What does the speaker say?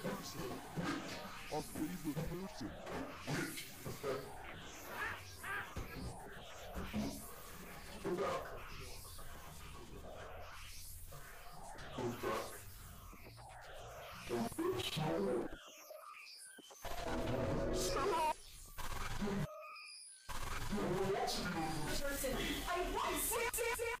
Person, our favorite person, go back, go back, go back. I want